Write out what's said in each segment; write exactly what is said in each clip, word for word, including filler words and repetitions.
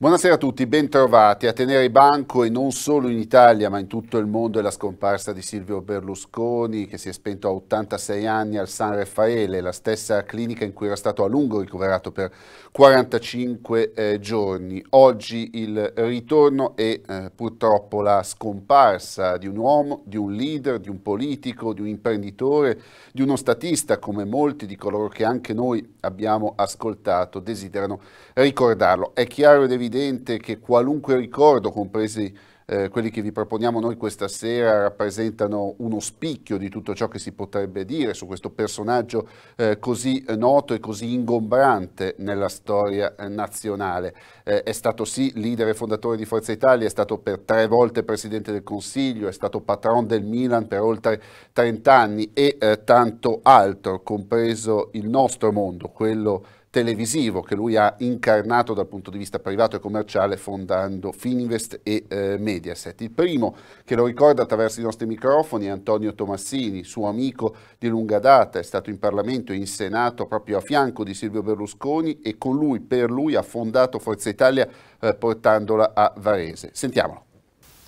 Buonasera a tutti, bentrovati. A tenere banco e non solo in Italia ma in tutto il mondo è la scomparsa di Silvio Berlusconi, che si è spento a ottantasei anni al San Raffaele, la stessa clinica in cui era stato a lungo ricoverato per quarantacinque eh, giorni. Oggi il ritorno e eh, purtroppo la scomparsa di un uomo, di un leader, di un politico, di un imprenditore, di uno statista, come molti di coloro che anche noi abbiamo ascoltato desiderano ricordarlo. È chiaro ed evidente evidente che qualunque ricordo, compresi eh, quelli che vi proponiamo noi questa sera, rappresentano uno spicchio di tutto ciò che si potrebbe dire su questo personaggio eh, così noto e così ingombrante nella storia nazionale. Eh, è stato sì leader e fondatore di Forza Italia, è stato per tre volte presidente del Consiglio, è stato patron del Milan per oltre trenta anni e eh, tanto altro, compreso il nostro mondo, quello televisivo, che lui ha incarnato dal punto di vista privato e commerciale fondando Fininvest e eh, Mediaset. Il primo che lo ricorda attraverso i nostri microfoni è Antonio Tomassini, suo amico di lunga data, è stato in Parlamento e in Senato proprio a fianco di Silvio Berlusconi e con lui, per lui, ha fondato Forza Italia eh, portandola a Varese. Sentiamolo.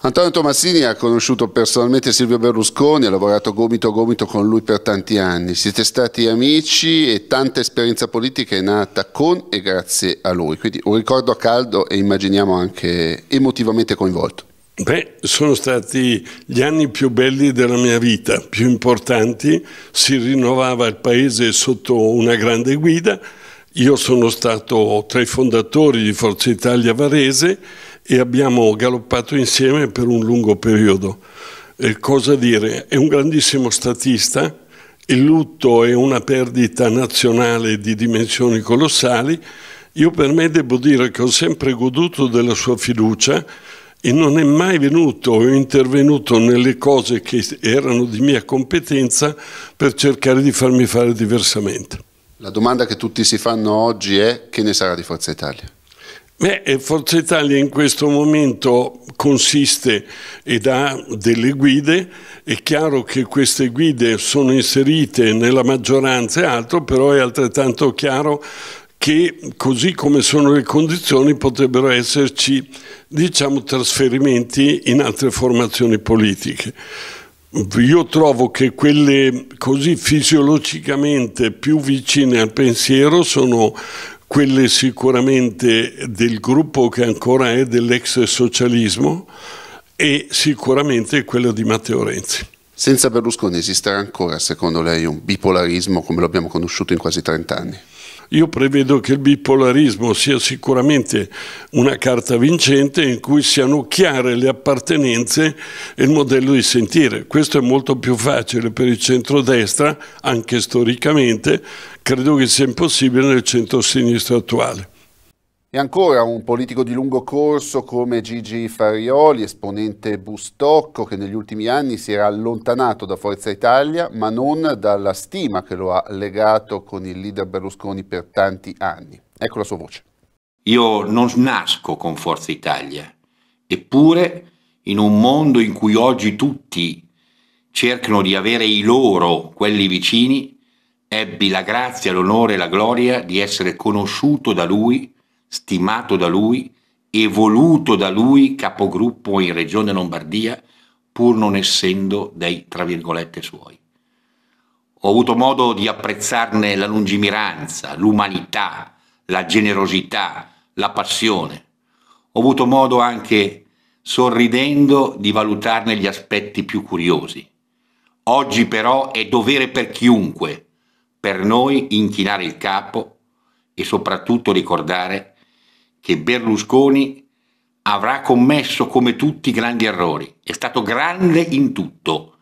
Antonio Tomassini ha conosciuto personalmente Silvio Berlusconi, ha lavorato gomito a gomito con lui per tanti anni. Siete stati amici e tanta esperienza politica è nata con e grazie a lui. Quindi un ricordo a caldo e immaginiamo anche emotivamente coinvolto. Beh, sono stati gli anni più belli della mia vita, più importanti. Si rinnovava il paese sotto una grande guida. Io sono stato tra i fondatori di Forza Italia Varese e abbiamo galoppato insieme per un lungo periodo. Eh, cosa dire? È un grandissimo statista, il lutto è una perdita nazionale di dimensioni colossali. Io per me devo dire che ho sempre goduto della sua fiducia e non è mai venuto o intervenuto nelle cose che erano di mia competenza per cercare di farmi fare diversamente. La domanda che tutti si fanno oggi è: che ne sarà di Forza Italia? Beh, Forza Italia in questo momento consiste ed ha delle guide. È chiaro che queste guide sono inserite nella maggioranza e altro, però è altrettanto chiaro che così come sono le condizioni potrebbero esserci, diciamo, trasferimenti in altre formazioni politiche. Io trovo che quelle così fisiologicamente più vicine al pensiero sono quelle sicuramente del gruppo che ancora è dell'ex socialismo e sicuramente quella di Matteo Renzi. Senza Berlusconi esisterà ancora, secondo lei, un bipolarismo come lo abbiamo conosciuto in quasi trenta anni? Io prevedo che il bipolarismo sia sicuramente una carta vincente in cui siano chiare le appartenenze e il modello di sentire. Questo è molto più facile per il centrodestra, anche storicamente, credo che sia impossibile nel centrosinistra attuale. E ancora un politico di lungo corso come Gigi Farioli, esponente bustocco, che negli ultimi anni si era allontanato da Forza Italia, ma non dalla stima che lo ha legato con il leader Berlusconi per tanti anni. Ecco la sua voce. Io non nasco con Forza Italia, eppure in un mondo in cui oggi tutti cercano di avere i loro, quelli vicini, ebbi la grazia, l'onore e la gloria di essere conosciuto da lui, stimato da lui, evoluto da lui, capogruppo in Regione Lombardia, pur non essendo dei, tra virgolette, suoi. Ho avuto modo di apprezzarne la lungimiranza, l'umanità, la generosità, la passione. Ho avuto modo anche, sorridendo, di valutarne gli aspetti più curiosi. Oggi però è dovere per chiunque, per noi, inchinare il capo e soprattutto ricordare che Berlusconi avrà commesso come tutti grandi errori, è stato grande in tutto,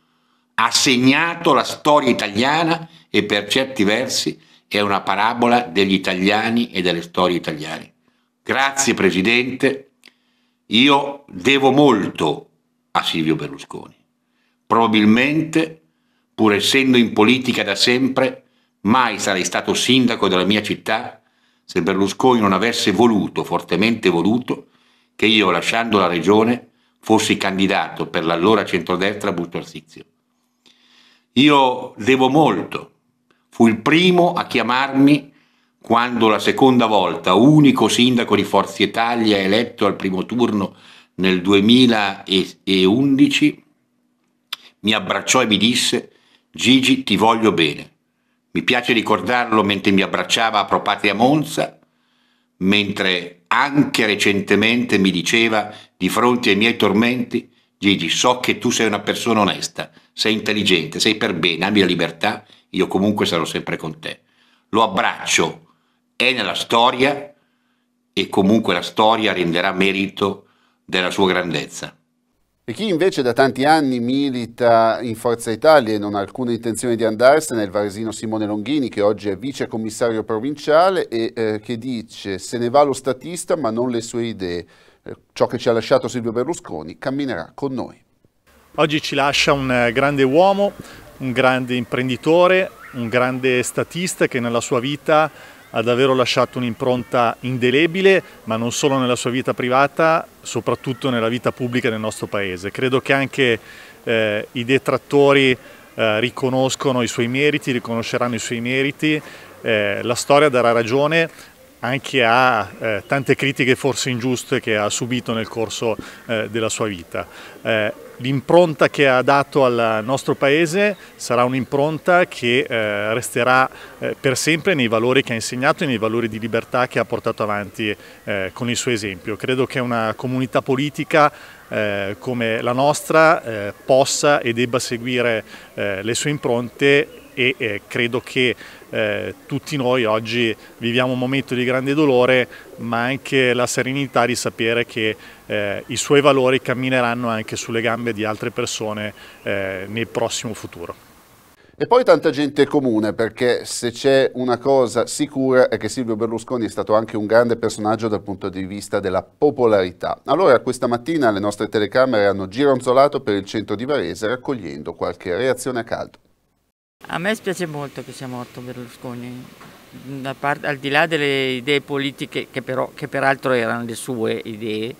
ha segnato la storia italiana e per certi versi è una parabola degli italiani e delle storie italiane. Grazie Presidente, io devo molto a Silvio Berlusconi, probabilmente pur essendo in politica da sempre mai sarei stato sindaco della mia città se Berlusconi non avesse voluto, fortemente voluto, che io, lasciando la regione, fossi candidato per l'allora centrodestra Busto Arsizio. Io devo molto, fu il primo a chiamarmi quando la seconda volta unico sindaco di Forza Italia eletto al primo turno nel duemilaundici mi abbracciò e mi disse: Gigi, ti voglio bene. Mi piace ricordarlo mentre mi abbracciava a Pro Patria Monza, mentre anche recentemente mi diceva di fronte ai miei tormenti: Gigi, so che tu sei una persona onesta, sei intelligente, sei per bene, ami la libertà, io comunque sarò sempre con te. Lo abbraccio, è nella storia e comunque la storia renderà merito della sua grandezza. E chi invece da tanti anni milita in Forza Italia e non ha alcuna intenzione di andarsene è il varesino Simone Longhini, che oggi è vice commissario provinciale e eh, che dice: se ne va lo statista ma non le sue idee, eh, ciò che ci ha lasciato Silvio Berlusconi camminerà con noi. Oggi ci lascia un grande uomo, un grande imprenditore, un grande statista che nella sua vita ha davvero lasciato un'impronta indelebile, ma non solo nella sua vita privata, soprattutto nella vita pubblica del nostro Paese. Credo che anche eh, i detrattori eh, riconoscono i suoi meriti, riconosceranno i suoi meriti, eh, la storia darà ragione anche a eh, tante critiche forse ingiuste che ha subito nel corso eh, della sua vita. Eh, L'impronta che ha dato al nostro Paese sarà un'impronta che eh, resterà eh, per sempre nei valori che ha insegnato e nei valori di libertà che ha portato avanti eh, con il suo esempio. Credo che una comunità politica eh, come la nostra eh, possa e debba seguire eh, le sue impronte e eh, credo che eh, tutti noi oggi viviamo un momento di grande dolore, ma anche la serenità di sapere che eh, i suoi valori cammineranno anche sulle gambe di altre persone eh, nel prossimo futuro. E poi tanta gente comune, perché se c'è una cosa sicura è che Silvio Berlusconi è stato anche un grande personaggio dal punto di vista della popolarità. Allora questa mattina le nostre telecamere hanno gironzolato per il centro di Varese raccogliendo qualche reazione a caldo. A me spiace molto che sia morto Berlusconi, parte, al di là delle idee politiche che, però, che peraltro erano le sue idee,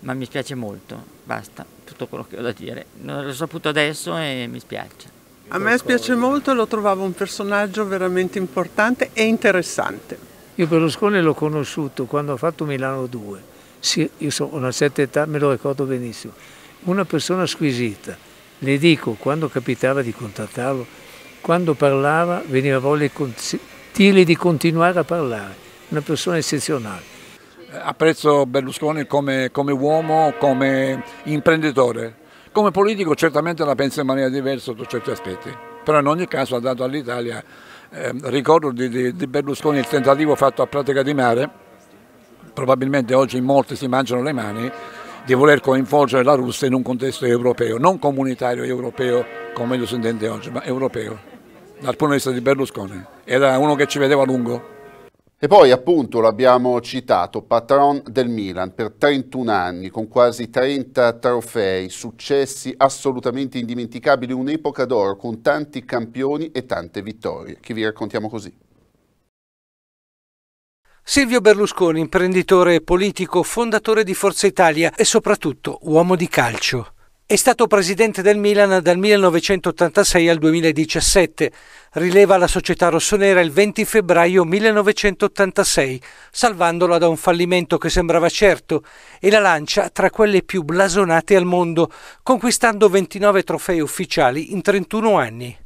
ma mi spiace molto, basta, tutto quello che ho da dire. Non l'ho saputo adesso e mi spiace. A me spiace molto, lo trovavo un personaggio veramente importante e interessante. Io Berlusconi l'ho conosciuto quando ho fatto Milano due, sì, io so, ho una certa età, me lo ricordo benissimo, una persona squisita, le dico quando capitava di contattarlo. Quando parlava veniva voglia di continuare a parlare, una persona eccezionale. Apprezzo Berlusconi come, come uomo, come imprenditore. Come politico certamente la penso in maniera diversa sotto certi aspetti, però in ogni caso ha dato all'Italia, eh, ricordo di, di, di Berlusconi il tentativo fatto a Pratica di Mare, probabilmente oggi molti si mangiano le mani, di voler coinvolgere la Russia in un contesto europeo, non comunitario europeo come lo si intende oggi, ma europeo. Dal punto di vista di Berlusconi, era uno che ci vedeva a lungo. E poi appunto l'abbiamo citato, patron del Milan per trentuno anni, con quasi trenta trofei, successi assolutamente indimenticabili, un'epoca d'oro con tanti campioni e tante vittorie, che vi raccontiamo così. Silvio Berlusconi, imprenditore politico, fondatore di Forza Italia e soprattutto uomo di calcio. È stato presidente del Milan dal millenovecentottantasei al duemiladiciassette, rileva la società rossonera il venti febbraio millenovecentottantasei, salvandola da un fallimento che sembrava certo e la lancia tra quelle più blasonate al mondo, conquistando ventinove trofei ufficiali in trentuno anni.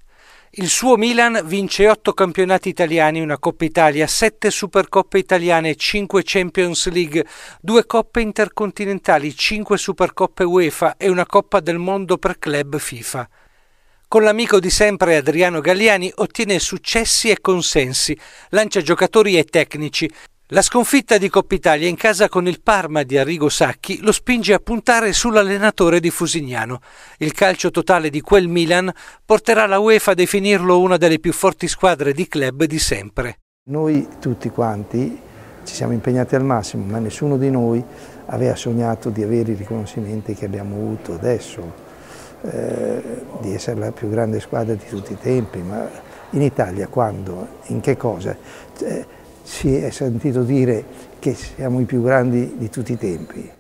Il suo Milan vince otto campionati italiani, una Coppa Italia, sette Supercoppe italiane, cinque Champions League, due Coppe intercontinentali, cinque Supercoppe UEFA e una Coppa del Mondo per club FIFA. Con l'amico di sempre Adriano Galliani ottiene successi e consensi, lancia giocatori e tecnici. La sconfitta di Coppa Italia in casa con il Parma di Arrigo Sacchi lo spinge a puntare sull'allenatore di Fusignano. Il calcio totale di quel Milan porterà la UEFA a definirlo una delle più forti squadre di club di sempre. Noi tutti quanti ci siamo impegnati al massimo, ma nessuno di noi aveva sognato di avere i riconoscimenti che abbiamo avuto adesso, eh, di essere la più grande squadra di tutti i tempi, ma in Italia quando, in che cosa? Cioè, si è sentito dire che siamo i più grandi di tutti i tempi.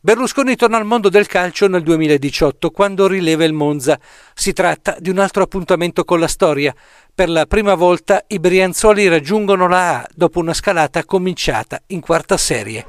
Berlusconi torna al mondo del calcio nel duemiladiciotto, quando rileva il Monza. Si tratta di un altro appuntamento con la storia. Per la prima volta i brianzoli raggiungono la A dopo una scalata cominciata in quarta serie.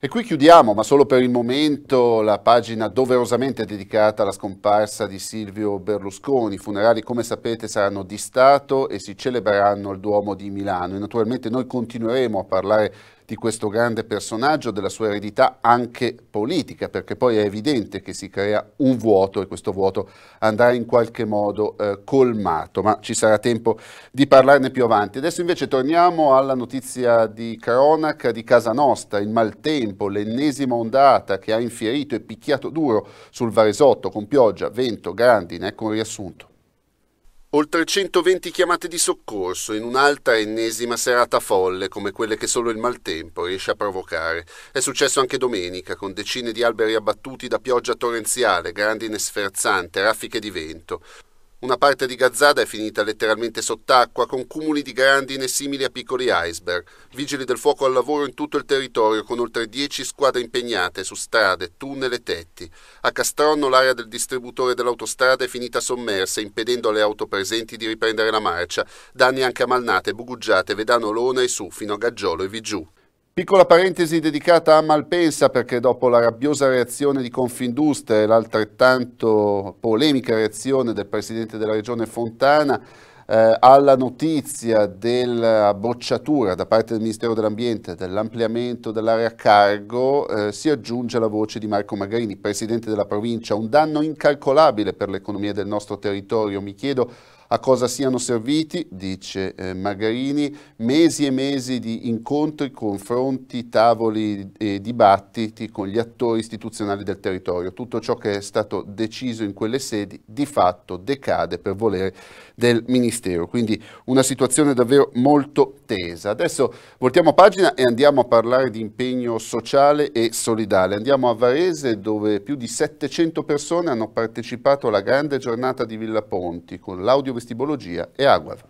E qui chiudiamo, ma solo per il momento, la pagina doverosamente dedicata alla scomparsa di Silvio Berlusconi. I funerali, come sapete, saranno di Stato e si celebreranno al Duomo di Milano. E naturalmente noi continueremo a parlare di questo grande personaggio, della sua eredità anche politica, perché poi è evidente che si crea un vuoto e questo vuoto andrà in qualche modo eh, colmato, ma ci sarà tempo di parlarne più avanti. Adesso invece torniamo alla notizia di cronaca di casa nostra, il maltempo, l'ennesima ondata che ha infierito e picchiato duro sul Varesotto con pioggia, vento, grandine, ecco un riassunto. Oltre centoventi chiamate di soccorso in un'altra ennesima serata folle come quelle che solo il maltempo riesce a provocare. È successo anche domenica con decine di alberi abbattuti da pioggia torrenziale, grandine sferzante, raffiche di vento. Una parte di Gazzada è finita letteralmente sott'acqua con cumuli di grandine simili a piccoli iceberg. Vigili del fuoco al lavoro in tutto il territorio con oltre dieci squadre impegnate su strade, tunnel e tetti. A Castronno l'area del distributore dell'autostrada è finita sommersa, impedendo alle auto presenti di riprendere la marcia. Danni anche a Malnate, Bugugiate, Vedano, Lona e Sufino, Gaggiolo e Vigiù. Piccola parentesi dedicata a Malpensa, perché dopo la rabbiosa reazione di Confindustria e l'altrettanto polemica reazione del presidente della regione Fontana eh, alla notizia della bocciatura da parte del Ministero dell'Ambiente dell'ampliamento dell'area cargo, eh, si aggiunge la voce di Marco Magrini, presidente della provincia: un danno incalcolabile per l'economia del nostro territorio, mi chiedo a cosa siano serviti, dice eh, Magrini, mesi e mesi di incontri, confronti, tavoli e dibattiti con gli attori istituzionali del territorio. Tutto ciò che è stato deciso in quelle sedi di fatto decade per volere del Ministero. Quindi una situazione davvero molto tesa. Adesso voltiamo pagina e andiamo a parlare di impegno sociale e solidale. Andiamo a Varese, dove più di settecento persone hanno partecipato alla grande giornata di Villa Ponti con l'audio vestibologia e Aguav.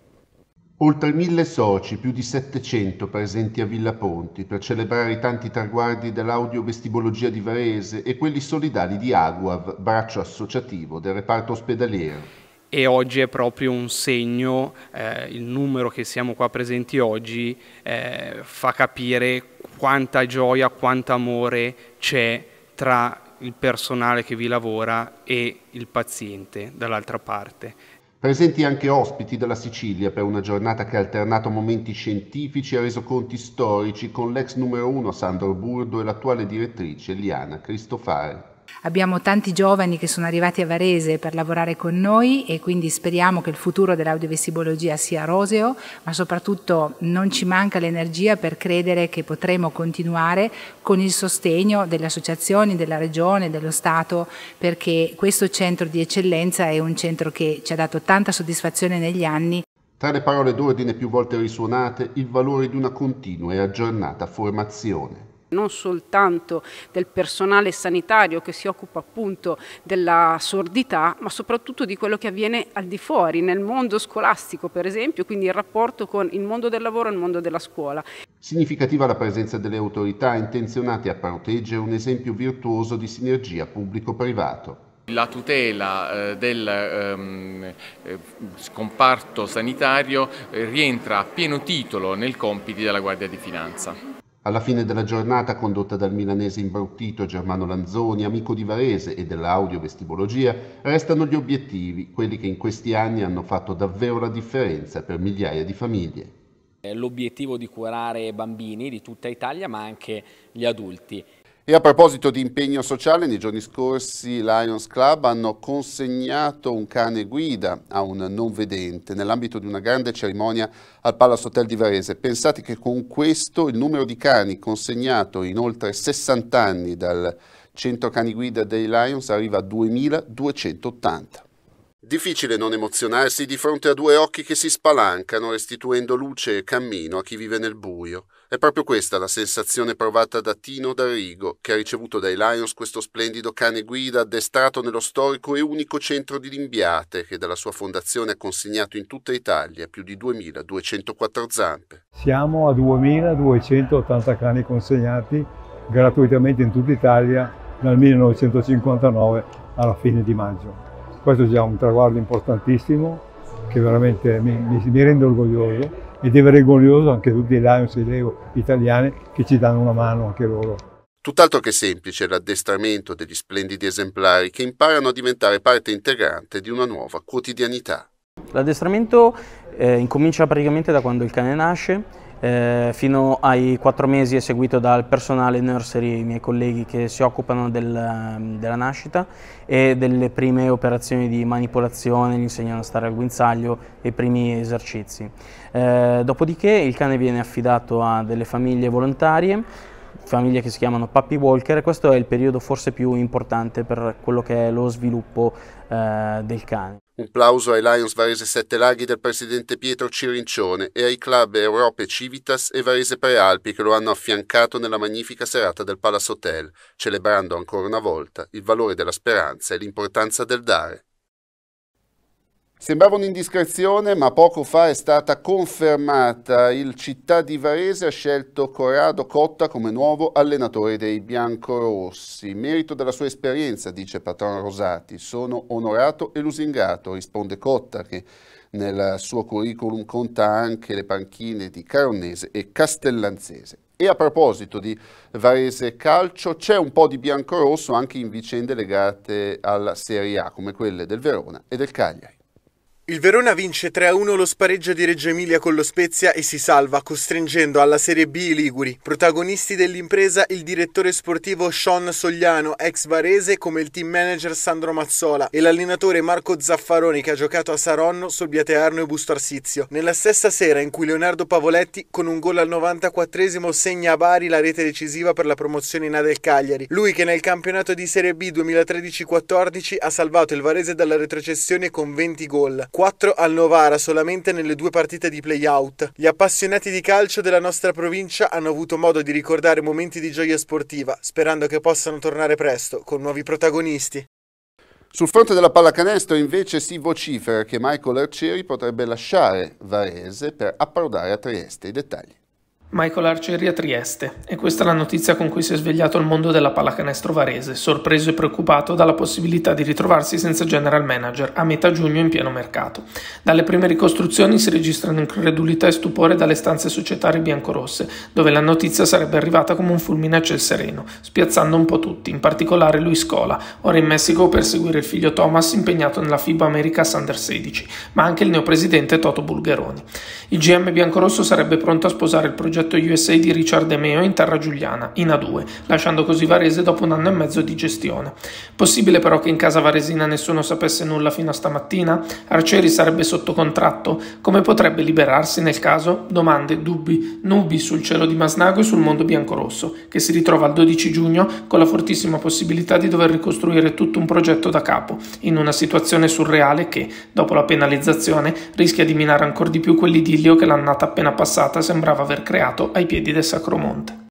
Oltre mille soci, più di settecento presenti a Villa Ponti per celebrare i tanti traguardi dell'audiovestibologia di Varese e quelli solidali di Aguav, braccio associativo del reparto ospedaliero. E oggi è proprio un segno, eh, il numero che siamo qua presenti oggi eh, fa capire quanta gioia, quanto amore c'è tra il personale che vi lavora e il paziente dall'altra parte. Presenti anche ospiti dalla Sicilia per una giornata che ha alternato momenti scientifici e resoconti storici con l'ex numero uno Sandro Burdo e l'attuale direttrice Liana Cristofari. Abbiamo tanti giovani che sono arrivati a Varese per lavorare con noi e quindi speriamo che il futuro dell'audiovestibologia sia roseo, ma soprattutto non ci manca l'energia per credere che potremo continuare con il sostegno delle associazioni, della Regione, dello Stato, perché questo centro di eccellenza è un centro che ci ha dato tanta soddisfazione negli anni. Tra le parole d'ordine più volte risuonate, il valore di una continua e aggiornata formazione. Non soltanto del personale sanitario che si occupa appunto della sordità, ma soprattutto di quello che avviene al di fuori, nel mondo scolastico per esempio, quindi il rapporto con il mondo del lavoro e il mondo della scuola. Significativa la presenza delle autorità intenzionate a proteggere un esempio virtuoso di sinergia pubblico-privato. La tutela del comparto sanitario rientra a pieno titolo nel compito della Guardia di Finanza. Alla fine della giornata, condotta dal milanese imbruttito Germano Lanzoni, amico di Varese e dell'audiovestibologia, restano gli obiettivi, quelli che in questi anni hanno fatto davvero la differenza per migliaia di famiglie. L'obiettivo di curare bambini di tutta Italia, ma anche gli adulti. E a proposito di impegno sociale, nei giorni scorsi Lions Club hanno consegnato un cane guida a un non vedente nell'ambito di una grande cerimonia al Palace Hotel di Varese. Pensate che con questo il numero di cani consegnato in oltre sessanta anni dal centro cani guida dei Lions arriva a duemiladuecentottanta. Difficile non emozionarsi di fronte a due occhi che si spalancano, restituendo luce e cammino a chi vive nel buio. È proprio questa la sensazione provata da Tino D'Arrigo, che ha ricevuto dai Lions questo splendido cane guida addestrato nello storico e unico centro di Limbiate, che dalla sua fondazione ha consegnato in tutta Italia più di duemiladuecentoquattro zampe. Siamo a duemiladuecentottanta cani consegnati gratuitamente in tutta Italia dal millenovecentocinquantanove alla fine di maggio. Questo è già un traguardo importantissimo che veramente mi, mi, mi rende orgoglioso e deve essere orgoglioso anche tutti i Lions e Leo italiani che ci danno una mano anche loro. Tutt'altro che semplice è l'addestramento degli splendidi esemplari che imparano a diventare parte integrante di una nuova quotidianità. L'addestramento eh, incomincia praticamente da quando il cane nasce eh, fino ai quattro mesi, è seguito dal personale nursery, i miei colleghi che si occupano del, della nascita e delle prime operazioni di manipolazione, gli insegnano a stare al guinzaglio e i primi esercizi. Eh, dopodiché il cane viene affidato a delle famiglie volontarie, famiglie che si chiamano puppy walker, e questo è il periodo forse più importante per quello che è lo sviluppo eh, del cane. Un plauso ai Lions Varese Sette Laghi del presidente Pietro Cirincione e ai club Europe Civitas e Varese Prealpi che lo hanno affiancato nella magnifica serata del Palace Hotel, celebrando ancora una volta il valore della speranza e l'importanza del dare. Sembrava un'indiscrezione, ma poco fa è stata confermata. Il Città di Varese ha scelto Corrado Cotta come nuovo allenatore dei biancorossi. Merito della sua esperienza, dice Patrono Rosati. Sono onorato e lusingato, risponde Cotta, che nel suo curriculum conta anche le panchine di Caronese e Castellanzese. E a proposito di Varese Calcio, c'è un po' di biancorosso anche in vicende legate alla Serie A, come quelle del Verona e del Cagliari. Il Verona vince tre a uno lo spareggio di Reggio Emilia con lo Spezia e si salva, costringendo alla Serie B i liguri. Protagonisti dell'impresa il direttore sportivo Sean Sogliano, ex Varese, come il team manager Sandro Mazzola, e l'allenatore Marco Zaffaroni, che ha giocato a Saronno, Sobbiatearno e Busto Arsizio. Nella stessa sera in cui Leonardo Pavoletti, con un gol al novantaquattresimo, segna a Bari la rete decisiva per la promozione in A del Cagliari. Lui che nel campionato di Serie B duemilatredici quattordici ha salvato il Varese dalla retrocessione con venti gol. quattro al Novara solamente nelle due partite di play-out. Gli appassionati di calcio della nostra provincia hanno avuto modo di ricordare momenti di gioia sportiva, sperando che possano tornare presto con nuovi protagonisti. Sul fronte della pallacanestro invece si vocifera che Michael Arcieri potrebbe lasciare Varese per approdare a Trieste. I dettagli. Michael Arcieri a Trieste, e questa è la notizia con cui si è svegliato il mondo della pallacanestro varese, sorpreso e preoccupato dalla possibilità di ritrovarsi senza general manager a metà giugno in pieno mercato. Dalle prime ricostruzioni si registrano incredulità e stupore dalle stanze societarie biancorosse, dove la notizia sarebbe arrivata come un fulmine a ciel sereno, spiazzando un po' tutti, in particolare Luis Cola, ora in Messico per seguire il figlio Thomas impegnato nella FIBA Americas Under sedici, ma anche il neopresidente Toto Bulgheroni. Il G M biancorosso sarebbe pronto a sposare il progetto U S A di Richard De Meo in terra giuliana, in A due, lasciando così Varese dopo un anno e mezzo di gestione. Possibile però che in casa varesina nessuno sapesse nulla fino a stamattina? Arcieri sarebbe sotto contratto? Come potrebbe liberarsi nel caso? Domande, dubbi, nubi sul cielo di Masnago e sul mondo biancorosso, che si ritrova al dodici giugno con la fortissima possibilità di dover ricostruire tutto un progetto da capo, in una situazione surreale che, dopo la penalizzazione, rischia di minare ancora di più quell'idillio che l'annata appena passata sembrava aver creato ai piedi del Sacromonte.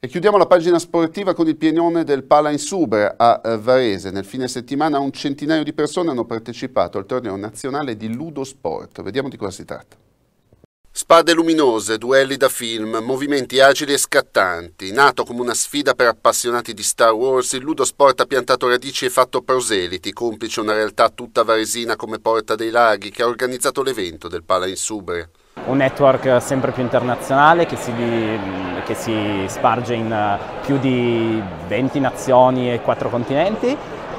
E chiudiamo la pagina sportiva con il pienone del Pala in Subra a Varese. Nel fine settimana un centinaio di persone hanno partecipato al torneo nazionale di Ludosport. Vediamo di cosa si tratta. Spade luminose, duelli da film, movimenti agili e scattanti. Nato come una sfida per appassionati di Star Wars, il Ludosport ha piantato radici e fatto proseliti, complice una realtà tutta varesina come Porta dei Laghi, che ha organizzato l'evento del Pala in Subra. Un network sempre più internazionale che si, che si sparge in più di venti nazioni e quattro continenti,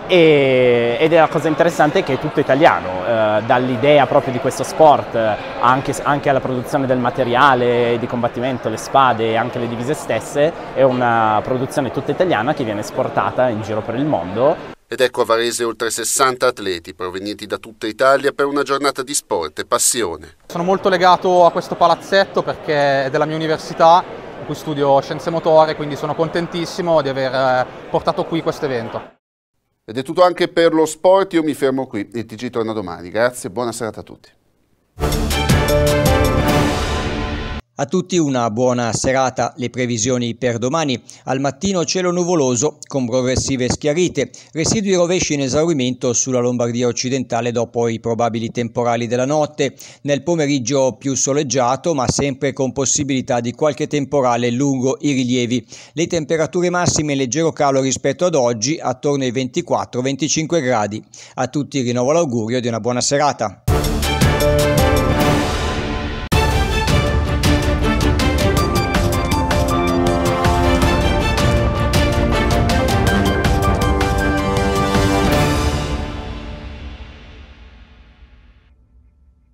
e, ed è la cosa interessante che è tutto italiano, eh, dall'idea proprio di questo sport anche, anche alla produzione del materiale di combattimento, le spade e anche le divise stesse. È una produzione tutta italiana che viene esportata in giro per il mondo. Ed ecco a Varese oltre sessanta atleti provenienti da tutta Italia per una giornata di sport e passione. Sono molto legato a questo palazzetto perché è della mia università, in cui studio scienze motorie, quindi sono contentissimo di aver portato qui questo evento. Ed è tutto anche per lo sport, io mi fermo qui, il T G torna domani. Grazie, buona serata a tutti. A tutti una buona serata. Le previsioni per domani: al mattino cielo nuvoloso con progressive schiarite, residui rovesci in esaurimento sulla Lombardia occidentale dopo i probabili temporali della notte, nel pomeriggio più soleggiato ma sempre con possibilità di qualche temporale lungo i rilievi. Le temperature massime in leggero calo rispetto ad oggi, attorno ai ventiquattro venticinque gradi. A tutti rinnovo l'augurio di una buona serata.